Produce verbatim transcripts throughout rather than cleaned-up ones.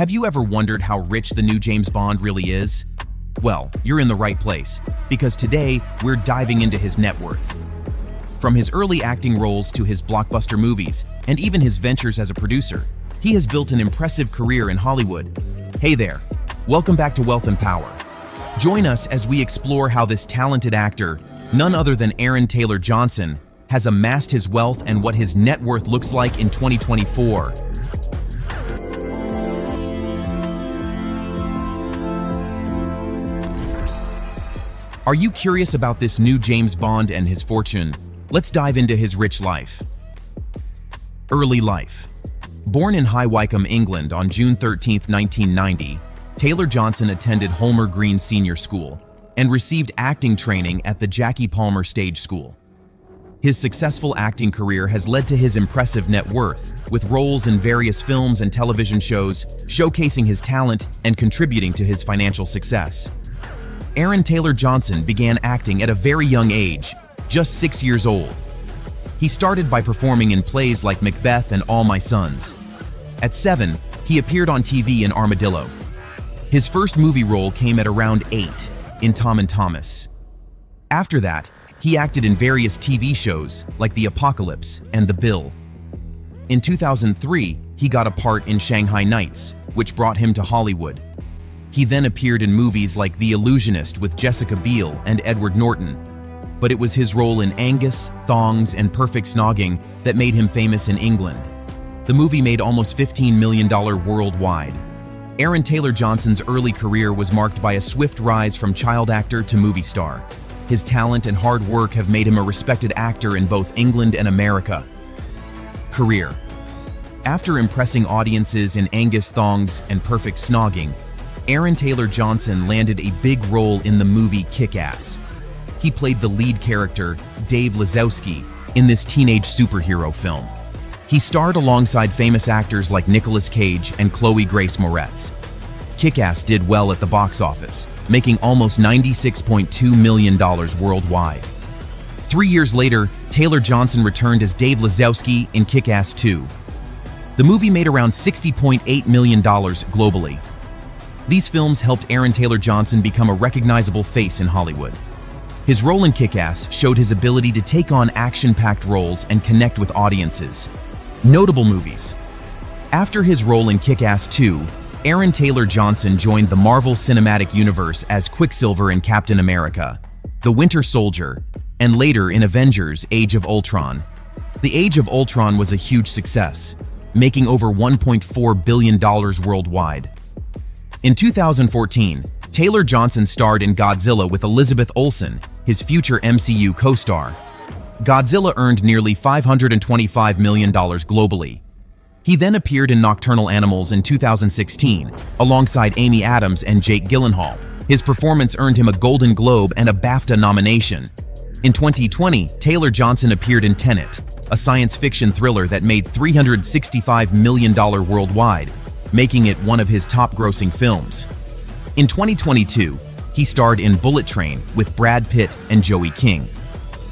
Have you ever wondered how rich the new James Bond really is? Well, you're in the right place, because today we're diving into his net worth. From his early acting roles to his blockbuster movies, and even his ventures as a producer, he has built an impressive career in Hollywood. Hey there, welcome back to Wealth and Power. Join us as we explore how this talented actor, none other than Aaron Taylor-Johnson, has amassed his wealth and what his net worth looks like in twenty twenty-four. Are you curious about this new James Bond and his fortune? Let's dive into his rich life. Early life. Born in High Wycombe, England on June thirteenth, nineteen ninety, Taylor-Johnson attended Holmer Green Senior School and received acting training at the Jackie Palmer Stage School. His successful acting career has led to his impressive net worth, with roles in various films and television shows, showcasing his talent and contributing to his financial success. Aaron Taylor-Johnson began acting at a very young age, just six years old. He started by performing in plays like Macbeth and All My Sons. At seven, he appeared on T V in Armadillo. His first movie role came at around eight, in Tom and Thomas. After that, he acted in various T V shows like The Apocalypse and The Bill. In two thousand three, he got a part in Shanghai Nights, which brought him to Hollywood. He then appeared in movies like The Illusionist with Jessica Biel and Edward Norton, but it was his role in Angus, Thongs, and Perfect Snogging that made him famous in England. The movie made almost fifteen million dollars worldwide. Aaron Taylor-Johnson's early career was marked by a swift rise from child actor to movie star. His talent and hard work have made him a respected actor in both England and America. Career. After impressing audiences in Angus, Thongs, and Perfect Snogging, Aaron Taylor-Johnson landed a big role in the movie Kick-Ass. He played the lead character, Dave Lazowski, in this teenage superhero film. He starred alongside famous actors like Nicolas Cage and Chloe Grace Moretz. Kick-Ass did well at the box office, making almost ninety-six point two million dollars worldwide. Three years later, Taylor-Johnson returned as Dave Lazowski in Kick-Ass two. The movie made around sixty point eight million dollars globally. These films helped Aaron Taylor-Johnson become a recognizable face in Hollywood. His role in Kick-Ass showed his ability to take on action-packed roles and connect with audiences. Notable movies. After his role in Kick-Ass two, Aaron Taylor-Johnson joined the Marvel Cinematic Universe as Quicksilver in Captain America, The Winter Soldier, and later in Avengers: Age of Ultron. The Age of Ultron was a huge success, making over one point four billion dollars worldwide. In two thousand fourteen, Taylor-Johnson starred in Godzilla with Elizabeth Olsen, his future M C U co-star. Godzilla earned nearly five hundred twenty-five million dollars globally. He then appeared in Nocturnal Animals in two thousand sixteen, alongside Amy Adams and Jake Gyllenhaal. His performance earned him a Golden Globe and a BAFTA nomination. In twenty twenty, Taylor-Johnson appeared in Tenet, a science fiction thriller that made three hundred sixty-five million dollars worldwide, making it one of his top-grossing films. In twenty twenty-two, he starred in Bullet Train with Brad Pitt and Joey King.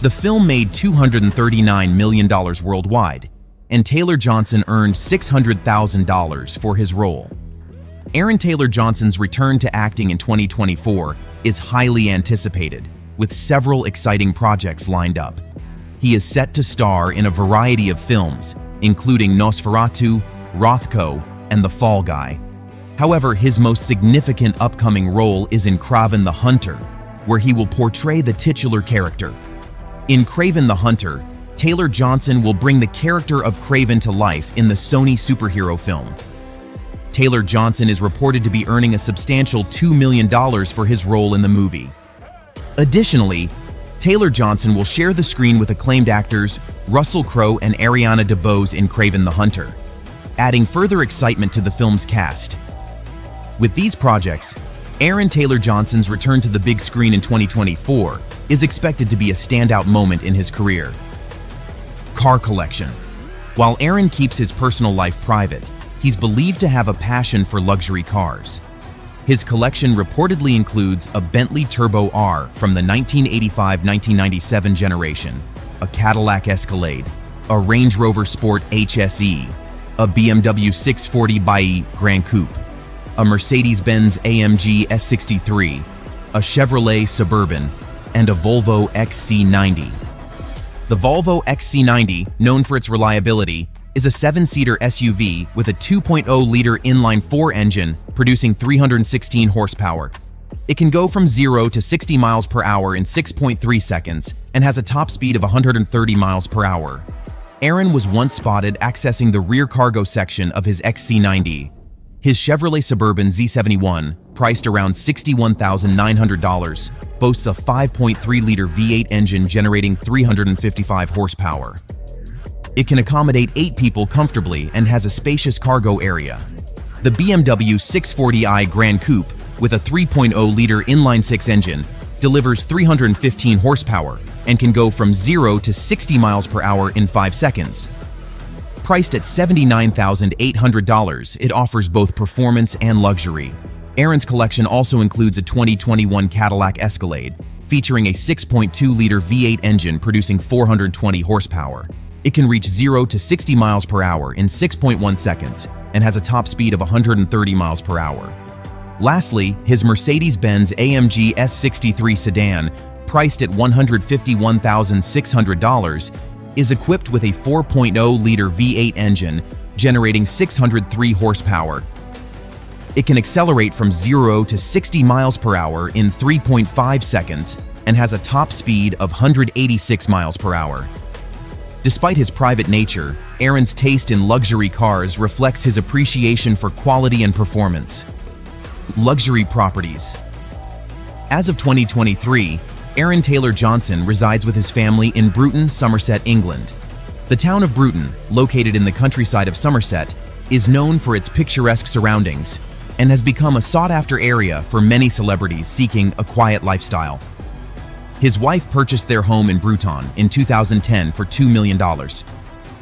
The film made two hundred thirty-nine million dollars worldwide, and Taylor-Johnson earned six hundred thousand dollars for his role. Aaron Taylor-Johnson's return to acting in twenty twenty-four is highly anticipated, with several exciting projects lined up. He is set to star in a variety of films, including Nosferatu, Rothko, and The Fall Guy. However, his most significant upcoming role is in Kraven the Hunter, where he will portray the titular character. In Kraven the Hunter, Taylor-Johnson will bring the character of Kraven to life in the Sony superhero film. Taylor-Johnson is reported to be earning a substantial two million dollars for his role in the movie. Additionally, Taylor-Johnson will share the screen with acclaimed actors Russell Crowe and Ariana DeBose in Kraven the Hunter, adding further excitement to the film's cast. With these projects, Aaron Taylor-Johnson's return to the big screen in twenty twenty-four is expected to be a standout moment in his career. Car collection. While Aaron keeps his personal life private, he's believed to have a passion for luxury cars. His collection reportedly includes a Bentley Turbo R from the nineteen eighty-five to nineteen ninety-seven generation, a Cadillac Escalade, a Range Rover Sport H S E, a B M W six forty Baie Grand Coupe, a Mercedes-Benz A M G S sixty-three, a Chevrolet Suburban, and a Volvo X C ninety. The Volvo X C ninety, known for its reliability, is a seven-seater S U V with a two point oh liter inline-four engine producing three hundred sixteen horsepower. It can go from zero to sixty miles per hour in six point three seconds and has a top speed of one hundred thirty miles per hour. Aaron was once spotted accessing the rear cargo section of his X C ninety. His Chevrolet Suburban Z seventy-one, priced around sixty-one thousand nine hundred dollars, boasts a five point three liter V eight engine generating three hundred fifty-five horsepower. It can accommodate eight people comfortably and has a spacious cargo area. The B M W six forty i Grand Coupe, with a three point oh liter inline-six engine, delivers three hundred fifteen horsepower and can go from zero to sixty miles per hour in five seconds. Priced at seventy-nine thousand eight hundred dollars, it offers both performance and luxury. Aaron's collection also includes a twenty twenty-one Cadillac Escalade, featuring a six point two liter V eight engine producing four hundred twenty horsepower. It can reach zero to sixty miles per hour in six point one seconds and has a top speed of one hundred thirty miles per hour. Lastly, his Mercedes-Benz A M G S sixty-three sedan, priced at one hundred fifty-one thousand six hundred dollars, is equipped with a four point oh liter V eight engine, generating six hundred three horsepower. It can accelerate from zero to sixty miles per hour in three point five seconds and has a top speed of one hundred eighty-six miles per hour. Despite his private nature, Aaron's taste in luxury cars reflects his appreciation for quality and performance. Luxury properties. As of twenty twenty-three, Aaron Taylor-Johnson resides with his family in Bruton, Somerset, England. The town of Bruton, located in the countryside of Somerset, is known for its picturesque surroundings and has become a sought-after area for many celebrities seeking a quiet lifestyle. His wife purchased their home in Bruton in two thousand ten for two million dollars.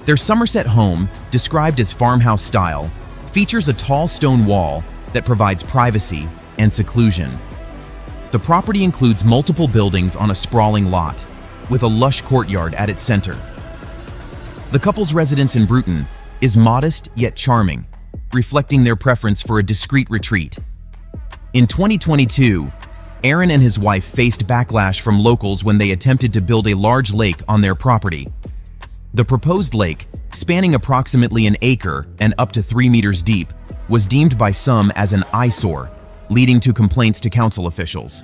Their Somerset home, described as farmhouse style, features a tall stone wall that provides privacy and seclusion. The property includes multiple buildings on a sprawling lot, with a lush courtyard at its center. The couple's residence in Bruton is modest yet charming, reflecting their preference for a discreet retreat. In twenty twenty-two, Aaron and his wife faced backlash from locals when they attempted to build a large lake on their property. The proposed lake, spanning approximately an acre and up to three meters deep, was deemed by some as an eyesore, leading to complaints to council officials.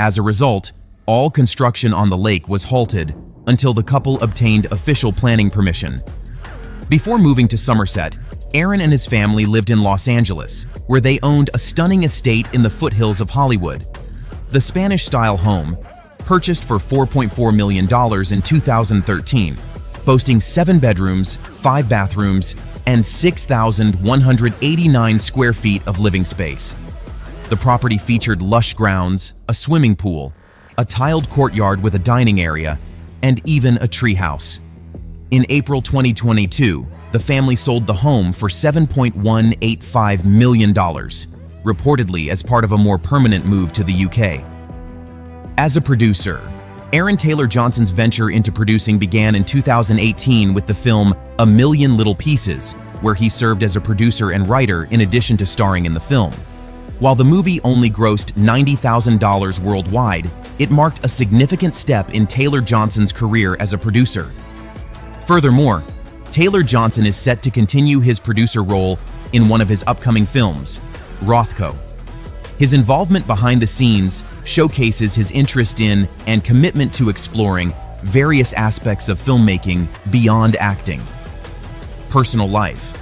As a result, all construction on the lake was halted until the couple obtained official planning permission. Before moving to Somerset, Aaron and his family lived in Los Angeles, where they owned a stunning estate in the foothills of Hollywood. The Spanish-style home, purchased for four point four million dollars in two thousand thirteen, boasting seven bedrooms, five bathrooms, and six thousand one hundred eighty-nine square feet of living space. The property featured lush grounds, a swimming pool, a tiled courtyard with a dining area, and even a treehouse. In April twenty twenty-two, the family sold the home for seven point one eight five million dollars, reportedly as part of a more permanent move to the U K. As a producer, Aaron Taylor-Johnson's venture into producing began in two thousand eighteen with the film A Million Little Pieces, where he served as a producer and writer in addition to starring in the film. While the movie only grossed ninety thousand dollars worldwide, it marked a significant step in Taylor-Johnson's career as a producer. Furthermore, Taylor-Johnson is set to continue his producer role in one of his upcoming films, Rothko. His involvement behind the scenes showcases his interest in and commitment to exploring various aspects of filmmaking beyond acting. Personal life.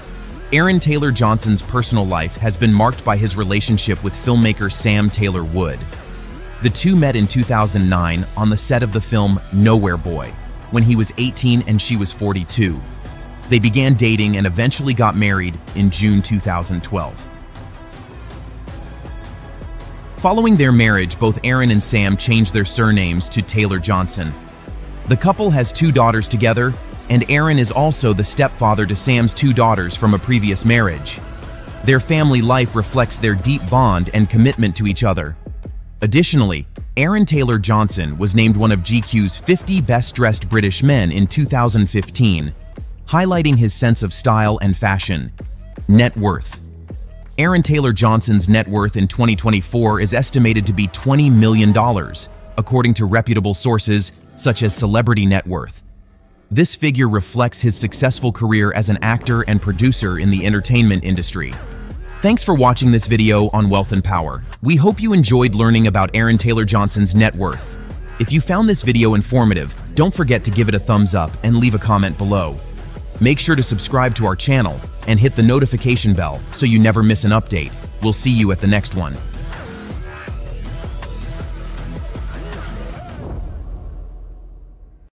Aaron Taylor-Johnson's personal life has been marked by his relationship with filmmaker Sam Taylor Wood. The two met in two thousand nine on the set of the film Nowhere Boy, when he was eighteen and she was forty-two. They began dating and eventually got married in June two thousand twelve. Following their marriage, both Aaron and Sam changed their surnames to Taylor-Johnson. The couple has two daughters together, and Aaron is also the stepfather to Sam's two daughters from a previous marriage. Their family life reflects their deep bond and commitment to each other. Additionally, Aaron Taylor-Johnson was named one of G Q's fifty Best-Dressed British Men in two thousand fifteen, highlighting his sense of style and fashion. Net worth. Aaron Taylor-Johnson's net worth in twenty twenty-four is estimated to be twenty million dollars, according to reputable sources such as Celebrity Net Worth. This figure reflects his successful career as an actor and producer in the entertainment industry. Thanks for watching this video on Wealth and Power. We hope you enjoyed learning about Aaron Taylor-Johnson's net worth. If you found this video informative, don't forget to give it a thumbs up and leave a comment below. Make sure to subscribe to our channel and hit the notification bell so you never miss an update. We'll see you at the next one.